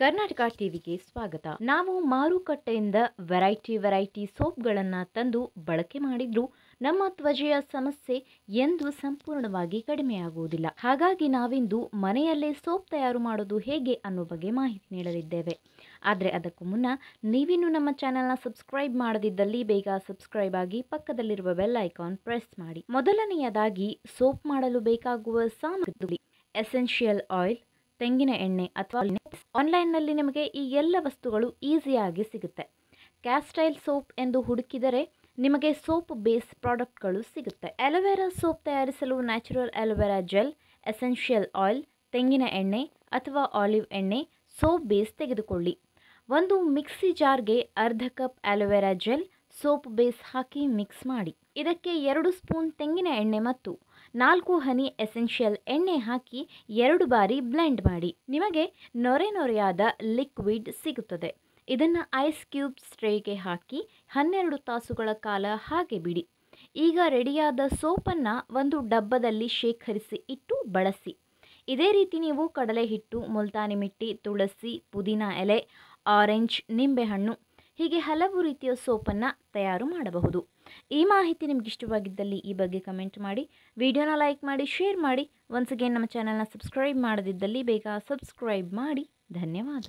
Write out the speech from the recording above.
Karnataka TV ಗೆ ಸ್ವಾಗತ. ನಾವು ಮಾರುಕಟ್ಟೆಯಿಂದ ವೆರೈಟಿ ಸೋಪ್ಗಳನ್ನು ತಂದು ಬಳಕೆ ಮಾಡಿದ್ರು ನಮ್ಮ ತ್ವಚೆಯ ಸಮಸ್ಯೆ ಎಂದು ಸಂಪೂರ್ಣವಾಗಿ ಕಡಿಮೆಯಾಗುವುದಿಲ್ಲ. ಹಾಗಾಗಿ ನಾವಿಂದು ಮನೆಯಲ್ಲೇ ಸೋಪ್ ತಯಾರು ಮಾಡೋದು ಹೇಗೆ ಅನ್ನೋ ಬಗ್ಗೆ ಮಾಹಿತಿ ನೀಡಲಿದ್ದೇವೆ. ಆದರೆ ಅದಕ್ಕೂ ಮುನ್ನ ನೀವಿನ್ನು ನಮ್ಮ ಚಾನೆಲ್ನ ಸಬ್ಸ್ಕ್ರೈಬ್ ಮಾಡದಿದ್ದಲ್ಲಿ ಬೇಗ ಸಬ್ಸ್ಕ್ರೈಬ್ ಆಗಿ ಪಕ್ಕದಲ್ಲಿರುವ ಬೆಲ್ ಐಕಾನ್ ಪ್ರೆಸ್ ಮಾಡಿ. ಮೊದಲನೆಯದಾಗಿ ಸೋಪ್ ಮಾಡಲು ಬೇಕಾಗುವ ಸಾಮಗ್ರಿ ಎಸೆನ್ಷಿಯಲ್ ಆಯಿಲ್, ತೆಂಗಿನ ಎಣ್ಣೆ ಅಥವಾ ಆನ್ಲೈನ್ನಲ್ಲಿ ನಿಮಗೆ ಈ ಎಲ್ಲ ವಸ್ತುಗಳು ಈಸಿಯಾಗಿ ಸಿಗುತ್ತೆ. ಕ್ಯಾಸ್ಟೈಲ್ ಸೋಪ್ ಎಂದು ಹುಡುಕಿದರೆ ನಿಮಗೆ ಸೋಪ್ ಬೇಸ್ ಪ್ರಾಡಕ್ಟ್ಗಳು ಸಿಗುತ್ತೆ. ಅಲೋವೆರಾ ಸೋಪ್ ತಯಾರಿಸಲು natural aloe vera gel, essential oil, ತೆಂಗಿನ ಎಣ್ಣೆ ಅಥವಾ ಆಲಿವ್ ಎಣ್ಣೆ, ಸೋಪ್ ಬೇಸ್ ತೆಗೆದುಕೊಳ್ಳಿ. ಒಂದು ಮಿಕ್ಸಿ ಜಾರ್ಗೆ ಅರ್ಧ cup aloe vera gel, soap base ಹಾಕಿ ಮಿಕ್ಸ್ ಮಾಡಿ. ಇದಕ್ಕೆ 2 ಸ್ಪೂನ್ ತೆಂಗಿನ ಎಣ್ಣೆ ಮತ್ತು 4 ಹನಿ ಎಸೆನ್ಷಿಯಲ್ ಎಣ್ಣೆ ಹಾಕಿ 2 ಬಾರಿ ಬ್ಲೆಂಡ್ ಮಾಡಿ. ನಿಮಗೆ ನೊರೆಯಾದ ಲಿಕ್ವಿಡ್ ಸಿಗುತ್ತದೆ. ಇದನ್ನು ಐಸ್ ಕ್ಯೂಬ್ ಸ್ಟ್ರೇಗೆ ಹಾಕಿ 12 ತಾಸುಗಳ ಕಾಲ ಹಾಗೆ ಬಿಡಿ. ಈಗ ರೆಡಿಯಾದ ಸೋಪನ್ನು ಒಂದು ಡಬ್ಬದಲ್ಲಿ ಶೇಖರಿಸಿ ಇಟ್ಟು ಬಳಸಿ. ಇದೇ ರೀತಿ ನೀವು ಕಡಲೆ ಹಿಟ್ಟು, ಮುಲ್ತಾನಿ ಮಿಟ್ಟಿ, ತುಳಸಿ, ಪುದೀನಾ ಎಲೆ, ಆರೆಂಜ್, ನಿಂಬೆಹಣ್ಣು ಹೀಗೆ ಹಲವು ರೀತಿಯ ಸೋಪನ್ನು ತಯಾರು ಮಾಡಬಹುದು. ಈ ಮಾಹಿತಿ ನಿಮ್ಗೆ ಇಷ್ಟವಾಗಿದ್ದಲ್ಲಿ ಈ ಬಗ್ಗೆ ಕಮೆಂಟ್ ಮಾಡಿ, ವಿಡಿಯೋನ ಲೈಕ್ ಮಾಡಿ, ಶೇರ್ ಮಾಡಿ. ಒನ್ಸ್ ಅಗೇನ್, ನಮ್ಮ ಚಾನಲ್ನ ಸಬ್ಸ್ಕ್ರೈಬ್ ಮಾಡದಿದ್ದಲ್ಲಿ ಬೇಗ ಸಬ್ಸ್ಕ್ರೈಬ್ ಮಾಡಿ. ಧನ್ಯವಾದ.